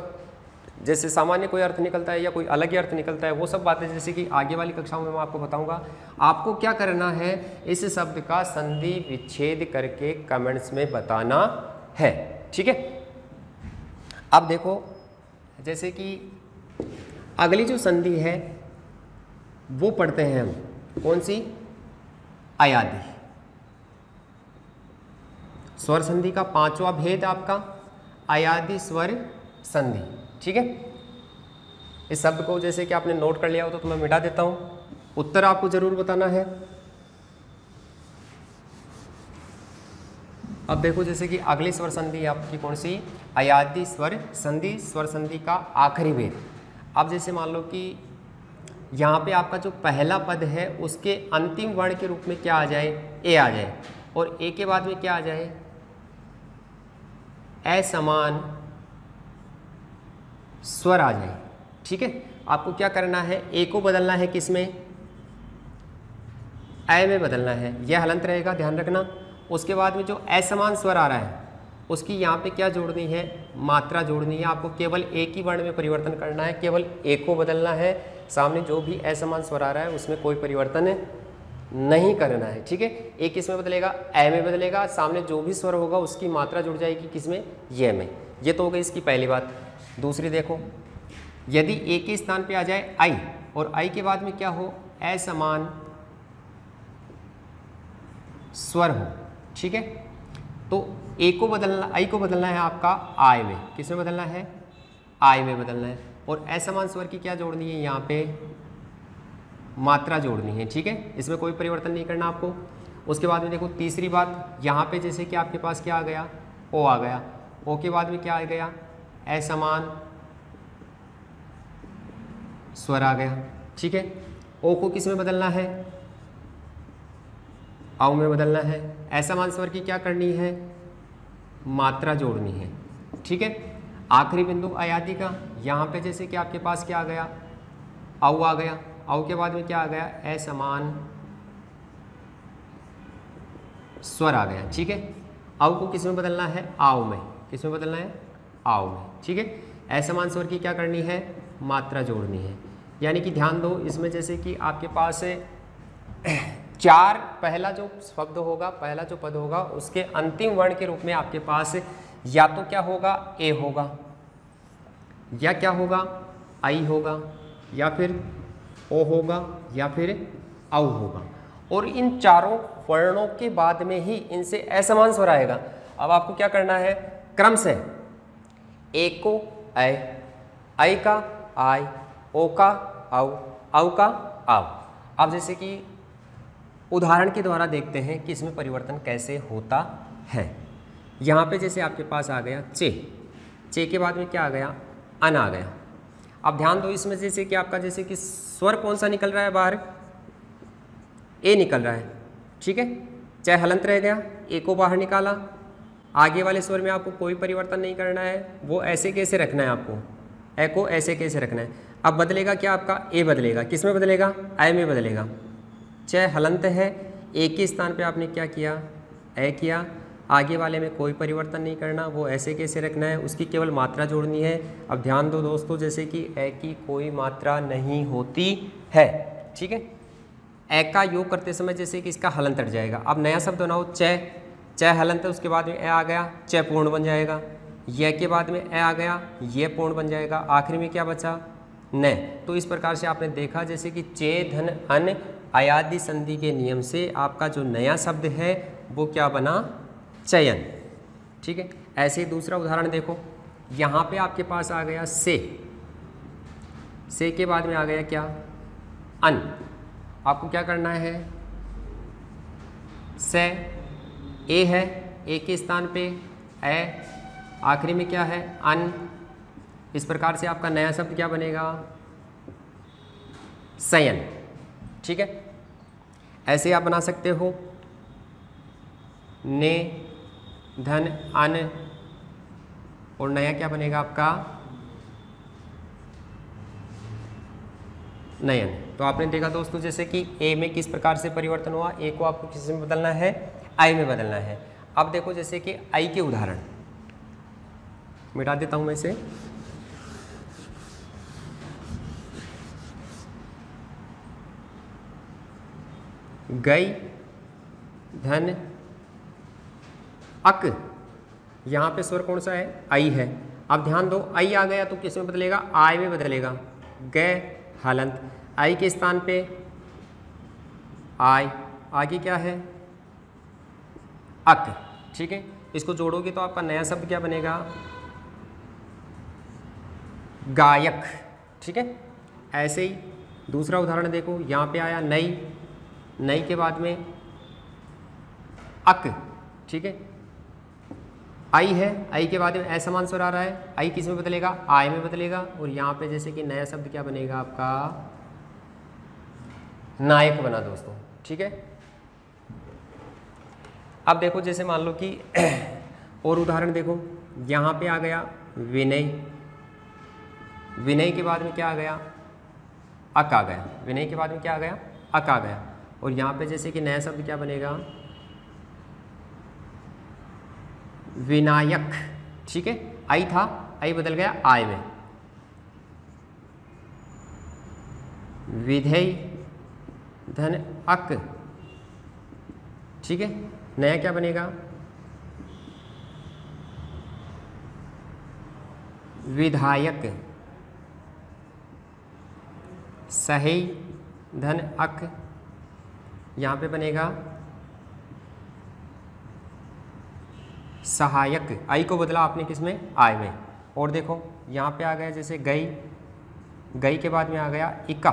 जैसे सामान्य कोई अर्थ निकलता है या कोई अलग ही अर्थ निकलता है, वो सब बातें जैसे कि आगे वाली कक्षाओं में मैं आपको बताऊंगा। आपको क्या करना है, इस शब्द का संधि विच्छेद करके कमेंट्स में बताना है, ठीक है। अब देखो जैसे कि अगली जो संधि है वो पढ़ते हैं हम, कौन सी? अयादि स्वर संधि का पांचवा भेद आपका अयादि स्वर संधि। ठीक है, इस शब्द को जैसे कि आपने नोट कर लिया हो तो मैं मिटा देता हूं। उत्तर आपको जरूर बताना है। अब देखो जैसे कि अगली स्वर संधि आपकी कौन सी? अयादि स्वर संधि, स्वर संधि का आखिरी भेद। अब जैसे मान लो कि यहाँ पे आपका जो पहला पद है उसके अंतिम वर्ण के रूप में क्या आ जाए? ए आ जाए। और ए के बाद में क्या आ जाए? असमान स्वर आ जाए। ठीक है, आपको क्या करना है? ए को बदलना है किसमें? ए में बदलना है। यह हलंत रहेगा, ध्यान रखना। उसके बाद में जो असमान स्वर आ रहा है उसकी यहाँ पे क्या जोड़नी है? मात्रा जोड़नी है। आपको केवल एक ही वर्ण में परिवर्तन करना है, केवल एक को बदलना है। सामने जो भी असमान स्वर आ रहा है उसमें कोई परिवर्तन नहीं करना है। ठीक है, एक किस में बदलेगा? ए में बदलेगा। सामने जो भी स्वर होगा उसकी मात्रा जुड़ जाएगी किस में? ये में। ये तो हो गई इसकी पहली बात। दूसरी देखो, यदि ए के स्थान पे आ जाए आई और आई के बाद में क्या हो? असमान स्वर हो। ठीक है, तो ए को बदलना, आई को बदलना है आपका आय में। किस में बदलना है? आय में बदलना है। और असमान स्वर की क्या जोड़नी है? यहाँ पे मात्रा जोड़नी है। ठीक है, इसमें कोई परिवर्तन नहीं करना आपको। उसके बाद में देखो तीसरी बात, यहाँ पे जैसे कि आपके पास क्या आ गया? ओ आ गया। ओ के बाद में क्या आ गया? असमान स्वर आ गया। ठीक है, ओ को किस में बदलना है? आऊ में बदलना है। असमान स्वर की क्या करनी है? मात्रा जोड़नी है। ठीक है, आखिरी बिंदु अयादि का, यहाँ पे जैसे कि आपके पास क्या आ गया? आऊ आ गया। आऊ के बाद में क्या आ गया? असमान स्वर आ गया। ठीक है, आऊ को किस में बदलना है? आऊ में। किस में बदलना है? आऊ में। ठीक है, असमान स्वर की क्या करनी है? मात्रा जोड़नी है। यानी कि ध्यान दो, इसमें जैसे कि आपके पास चार, पहला जो शब्द होगा, पहला जो पद होगा उसके अंतिम वर्ण के रूप में आपके पास या तो क्या होगा? ए होगा, या क्या होगा? आई होगा, या फिर ओ होगा, या फिर आऊ होगा। और इन चारों वर्णों के बाद में ही इनसे असमान स्वर आएगा। अब आपको क्या करना है? क्रम से ए को ऐ, आई का आय, ओ का आऊ, आऊ का आऊ। अब जैसे कि उदाहरण के द्वारा देखते हैं कि इसमें परिवर्तन कैसे होता है। यहाँ पे जैसे आपके पास आ गया चे, चे के बाद में क्या आ गया? अन आ गया। अब ध्यान दो, इसमें जैसे कि आपका जैसे कि स्वर कौन सा निकल रहा है बाहर? ए निकल रहा है। ठीक है, चे हलंत रह गया, ए को बाहर निकाला। आगे वाले स्वर में आपको कोई परिवर्तन नहीं करना है, वो ऐसे कैसे रखना है आपको? ए को ऐसे कैसे रखना है। अब बदलेगा क्या आपका? ए बदलेगा। किस में बदलेगा? आय में बदलेगा। चे हलंत है, ए के स्थान पे आपने क्या किया? ए किया। आगे वाले में कोई परिवर्तन नहीं करना, वो ऐसे कैसे रखना है, उसकी केवल मात्रा जोड़नी है। अब ध्यान दो दोस्तों, जैसे कि ए की कोई मात्रा नहीं होती है। ठीक है, ए का योग करते समय जैसे कि इसका हलंत हट जाएगा। अब नया शब्द बनाओ चे, चे हलंत है, उसके बाद में ए आ गया, चे पूर्ण बन जाएगा। ये के बाद में ए आ गया, ये पूर्ण बन जाएगा। आखिर में क्या बचा? न। तो इस प्रकार से आपने देखा जैसे कि चे धन अन अयादि संधि के नियम से आपका जो नया शब्द है वो क्या बना? चयन। ठीक है, ऐसे ही दूसरा उदाहरण देखो, यहाँ पे आपके पास आ गया से के बाद में आ गया क्या? अन। आपको क्या करना है? से ए है, ए के स्थान पे ए, आखिरी में क्या है? अन। इस प्रकार से आपका नया शब्द क्या बनेगा? सयन। ठीक है, ऐसे आप बना सकते हो ने धन अन और नया क्या बनेगा आपका? नयन। तो आपने देखा दोस्तों जैसे कि ए में किस प्रकार से परिवर्तन हुआ। ए को आपको किस में बदलना है? आई में बदलना है। अब देखो जैसे कि आई के उदाहरण मिटा देता हूं मैं इसे। गई धन अक, यहाँ पे स्वर कौन सा है? आई है। अब ध्यान दो, आई आ गया तो किस में बदलेगा? आय में बदलेगा। गए हलंत, आई के स्थान पे आय, आगे क्या है अक, ठीक है। इसको जोड़ोगे तो आपका नया शब्द क्या बनेगा गायक, ठीक है। ऐसे ही दूसरा उदाहरण देखो, यहाँ पे आया नई, नई के बाद में अक, ठीक है। आई है, आई के बाद में ऐ समान स्वर आ रहा है, आई किस में बदलेगा आय में बदलेगा। और यहाँ पे जैसे कि नया शब्द क्या बनेगा आपका नायक बना दोस्तों, ठीक है। अब देखो जैसे मान लो कि और उदाहरण देखो, यहाँ पे आ गया विनय, विनय के बाद में क्या आ गया अक आ गया, विनय के बाद में क्या आ गया अक आ गया। और यहाँ पे जैसे कि नया शब्द क्या बनेगा विनायक, ठीक है। आई था, आई बदल गया आय में, विधेय धन अक, ठीक है। नया क्या बनेगा विधायक, सही धन अक, यहाँ पे बनेगा सहायक, आई को बदला आपने किसमें आय में। और देखो यहाँ पे आ गया जैसे गई, गई के बाद में आ गया इका,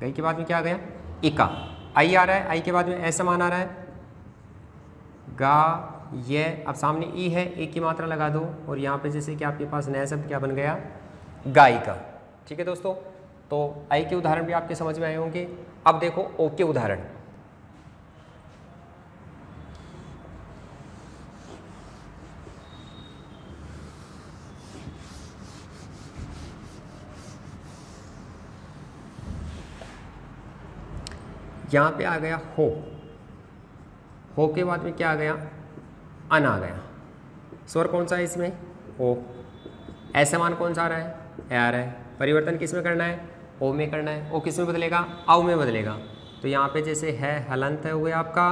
गई के बाद में क्या आ गया इका। आई आ रहा है, आई के बाद में ऐसा मान आ रहा है गा ये, अब सामने ई है, ई की मात्रा लगा दो। और यहाँ पे जैसे कि आपके पास नया शब्द क्या बन गया गायिका, ठीक है दोस्तों। तो आई के उदाहरण भी आपके समझ में आए होंगे। अब देखो ओ के उदाहरण, यहाँ पे आ गया हो, हो के बाद में क्या आ गया अन आ गया। स्वर कौन सा है इसमें ओ, ऐसा मान कौन सा आ रहा है ए आ रहा है। परिवर्तन किस में करना है ओ में करना है, ओ किस में बदलेगा औ में बदलेगा। तो यहाँ पे जैसे है हलंत हो गया आपका,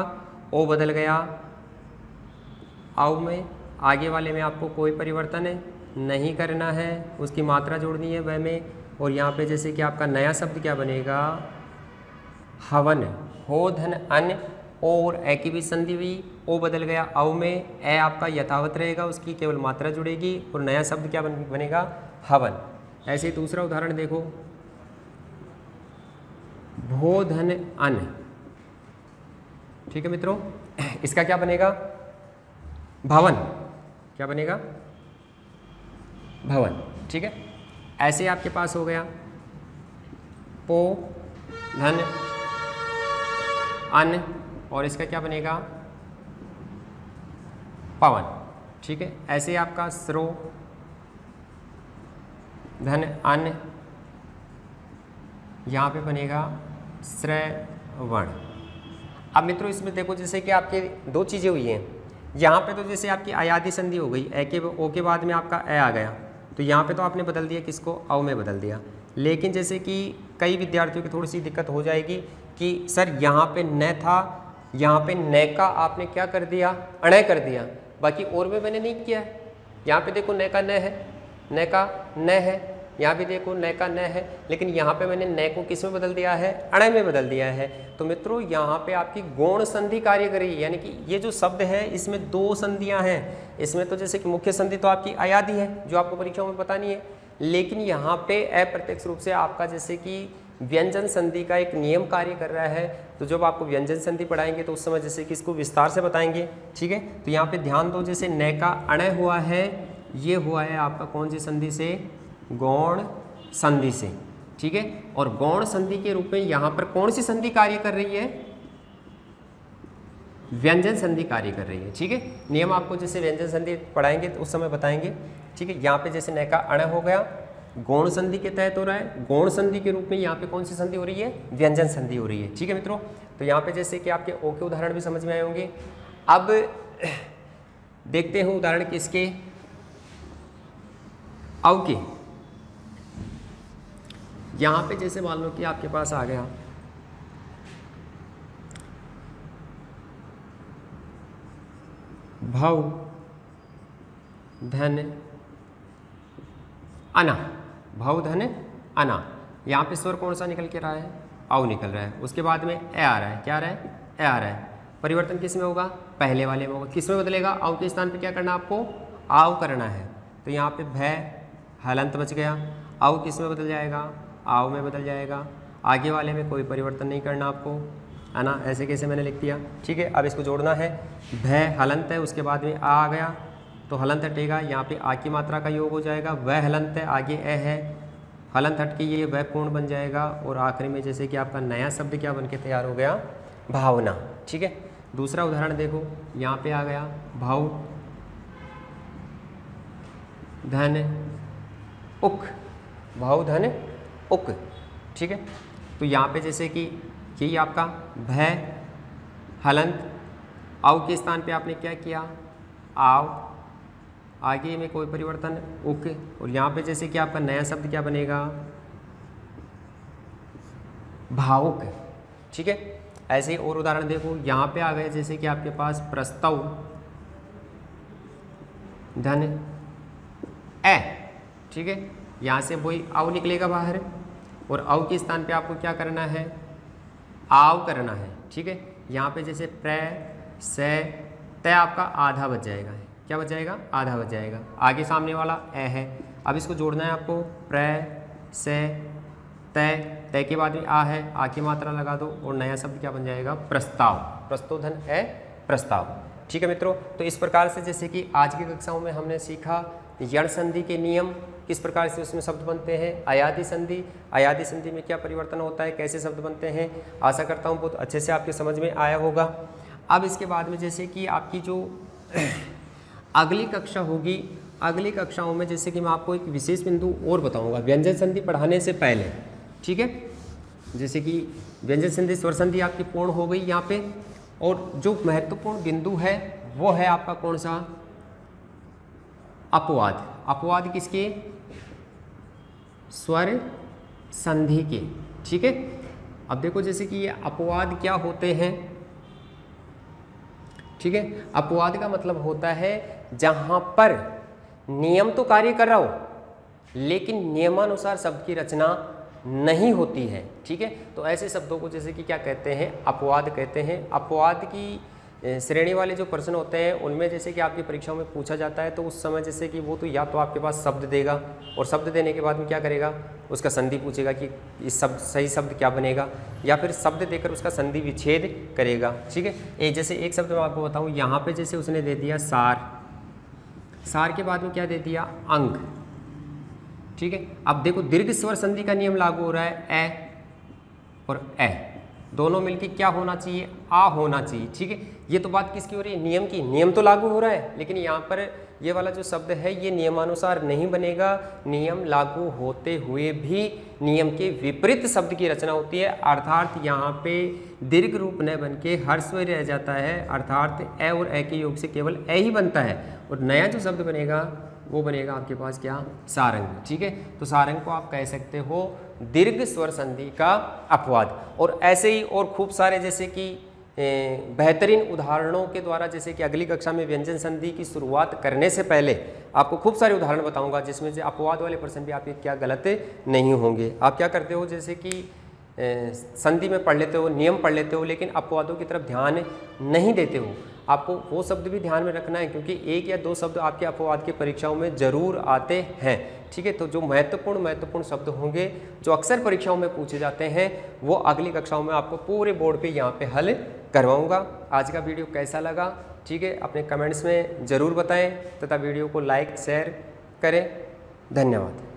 ओ बदल गया औ में। आगे वाले में आपको कोई परिवर्तन नहीं करना है, उसकी मात्रा जोड़नी है वह में। और यहाँ पे जैसे कि आपका नया शब्द क्या बनेगा हवन, हो धन अन, ओ और ए की भी संधि हुई, ओ बदल गया औ में, ए आपका यथावत रहेगा, उसकी केवल मात्रा जुड़ेगी। और नया शब्द क्या बनेगा हवन। ऐसे दूसरा उदाहरण देखो भो धन अन, ठीक है मित्रों। इसका क्या बनेगा भवन, क्या बनेगा भवन, ठीक है। ऐसे आपके पास हो गया पो धन अन, और इसका क्या बनेगा पवन, ठीक है। ऐसे आपका स्रो धन अन, यहाँ पे बनेगा श्रवण। अब मित्रों इसमें देखो जैसे कि आपके दो चीज़ें हुई हैं। यहाँ पे तो जैसे आपकी आयादी संधि हो गई, ए के ओ के बाद में आपका ए आ गया, तो यहाँ पे तो आपने बदल दिया किसको औ में बदल दिया। लेकिन जैसे कि कई विद्यार्थियों की थोड़ी सी दिक्कत हो जाएगी कि सर यहाँ पे न था, यहाँ पे न का आपने क्या कर दिया अणय कर दिया, बाकी और में मैंने नहीं किया है। यहाँ पे देखो न का न है, न का न है, यहाँ भी देखो न का न है, लेकिन यहाँ पे मैंने न को किस में बदल दिया है अणय में बदल दिया है। तो मित्रों यहाँ पे आपकी गौण संधि कार्य कर रही है, यानी कि ये जो शब्द है इसमें दो संधियाँ हैं। इसमें तो जैसे कि मुख्य संधि तो आपकी अयादी है जो आपको परीक्षाओं में पता नहीं है, लेकिन यहाँ पे अप्रत्यक्ष रूप से आपका जैसे कि व्यंजन संधि का एक नियम कार्य कर रहा है। तो जब आपको व्यंजन संधि पढ़ाएंगे तो उस समय जैसे कि इसको विस्तार से बताएंगे, ठीक है। तो यहाँ पे ध्यान दो जैसे न का अणय हुआ है, ये हुआ है आपका कौन सी संधि से गौण संधि से, ठीक है। और गौण संधि के रूप में यहाँ पर कौन सी संधि कार्य कर रही है व्यंजन संधि कार्य कर रही है, ठीक है। नियम आपको जैसे व्यंजन संधि पढ़ाएंगे तो उस समय बताएंगे, ठीक है। यहाँ पे जैसे न का अण हो गया, गौण संधि के तहत हो रहा है, गौण संधि के रूप में यहाँ पे कौन सी संधि हो रही है व्यंजन संधि हो रही है, ठीक है मित्रों। तो यहाँ पे जैसे कि आपके ओ के उदाहरण भी समझ में आए होंगे। अब देखते हैं उदाहरण किसके औ के। यहाँ पे जैसे मान लो कि आपके पास आ गया भव धन अना, भव धन अना, यहाँ पे स्वर कौन सा निकल के रहा है आउ निकल रहा है, उसके बाद में ए आ रहा है, क्या आ रहा है, ए आ रहा है। परिवर्तन किस में होगा, पहले वाले में होगा। किस में बदलेगा, आउ के स्थान पे क्या करना है आपको, आउ करना है। तो यहाँ पे भय हलंत बच गया, आउ किस में बदल जाएगा, आउ में बदल जाएगा। आगे वाले में कोई परिवर्तन नहीं करना आपको, है ना, ऐसे कैसे मैंने लिख दिया। ठीक है, अब इसको जोड़ना है, भय हलंत है, उसके बाद में आ गया तो हलंत हटेगा, यहाँ पे आ की मात्रा का योग हो जाएगा, वह हलंत है, आगे ए है, हलंत हट के ये वह पूर्ण बन जाएगा और आखिरी में जैसे कि आपका नया शब्द क्या बन के तैयार हो गया, भावना। ठीक है, दूसरा उदाहरण देखो, यहाँ पे आ गया भाव धन उक, भाव धन उक। ठीक है, तो यहाँ पे जैसे कि यही आपका भय हलंत, आव के स्थान पे आपने क्या किया, आव, आगे में कोई परिवर्तन उक, और यहाँ पे जैसे कि आपका नया शब्द क्या बनेगा, भावुक। ठीक है, ऐसे ही और उदाहरण देखो, यहाँ पे आ गए जैसे कि आपके पास प्रस्ताव धन ए। ठीक है, यहाँ से वही आव निकलेगा बाहर, और आव के स्थान पे आपको क्या करना है, आव करना है। ठीक है, यहाँ पे जैसे प्र से तय आपका आधा बच जाएगा, क्या बच जाएगा, आधा बच जाएगा। आगे सामने वाला ए है, अब इसको जोड़ना है आपको, प्र से तय, तय के बाद में आ है, आ की मात्रा लगा दो और नया शब्द क्या बन जाएगा, प्रस्ताव, प्रस्तोधन ए प्रस्ताव। ठीक है मित्रों, तो इस प्रकार से जैसे कि आज की कक्षाओं में हमने सीखा यण संधि के नियम, किस प्रकार से उसमें शब्द बनते हैं, अयादी संधि, अयादी संधि में क्या परिवर्तन होता है, कैसे शब्द बनते हैं। आशा करता हूँ बहुत अच्छे से आपके समझ में आया होगा। अब इसके बाद में जैसे कि आपकी जो अगली कक्षा होगी, अगली कक्षाओं में जैसे कि मैं आपको एक विशेष बिंदु और बताऊँगा व्यंजन संधि पढ़ाने से पहले। ठीक है, जैसे कि व्यंजन संधि, स्वर संधि आपकी पूर्ण हो गई यहाँ पर, और जो महत्वपूर्ण बिंदु है वो है आपका कौन सा, अपवाद। अपवाद किसके, स्वर संधि के। ठीक है, अब देखो जैसे कि ये अपवाद क्या होते हैं। ठीक है, अपवाद का मतलब होता है जहां पर नियम तो कार्य कर रहा हो लेकिन नियमानुसार शब्द की रचना नहीं होती है। ठीक है, तो ऐसे शब्दों को जैसे कि क्या कहते हैं, अपवाद कहते हैं। अपवाद की श्रेणी वाले जो प्रश्न होते हैं उनमें जैसे कि आपकी परीक्षाओं में पूछा जाता है, तो उस समय जैसे कि वो तो या तो आपके पास शब्द देगा और शब्द देने के बाद में क्या करेगा, उसका संधि पूछेगा कि इस शब्द सही शब्द क्या बनेगा, या फिर शब्द देकर उसका संधि विच्छेद करेगा। ठीक है, एक जैसे एक शब्द मैं आपको बताऊँ, यहाँ पे जैसे उसने दे दिया सार, सार के बाद में क्या दे दिया, अंग। ठीक है, अब देखो दीर्घ स्वर संधि का नियम लागू हो रहा है, ए और ए दोनों मिलके क्या होना चाहिए, आ होना चाहिए। ठीक है, ये तो बात किसकी हो रही है, नियम की, नियम तो लागू हो रहा है लेकिन यहाँ पर ये वाला जो शब्द है ये नियमानुसार नहीं बनेगा। नियम लागू होते हुए भी नियम के विपरीत शब्द की रचना होती है, अर्थात यहाँ पे दीर्घ रूप न बन के ह्रस्व रह जाता है, अर्थात ए और ए के योग से केवल ए ही बनता है, और नया जो शब्द बनेगा वो बनेगा आपके पास क्या, सारंग। ठीक है, तो सारंग को आप कह सकते हो दीर्घ स्वर संधि का अपवाद। और ऐसे ही और खूब सारे जैसे कि बेहतरीन उदाहरणों के द्वारा जैसे कि अगली कक्षा में व्यंजन संधि की शुरुआत करने से पहले आपको खूब सारे उदाहरण बताऊंगा जिसमें से अपवाद वाले प्रश्न भी आपके क्या गलत नहीं होंगे। आप क्या करते हो जैसे कि संधि में पढ़ लेते हो, नियम पढ़ लेते हो लेकिन अपवादों की तरफ ध्यान नहीं देते हो। आपको वो शब्द भी ध्यान में रखना है क्योंकि एक या दो शब्द आपके अपवाद की परीक्षाओं में जरूर आते हैं। ठीक है, तो जो महत्वपूर्ण शब्द होंगे जो अक्सर परीक्षाओं में पूछे जाते हैं वो अगली कक्षाओं में आपको पूरे बोर्ड पे यहाँ पे हल करवाऊँगा। आज का वीडियो कैसा लगा, ठीक है, अपने कमेंट्स में ज़रूर बताएँ तथा वीडियो को लाइक शेयर करें। धन्यवाद।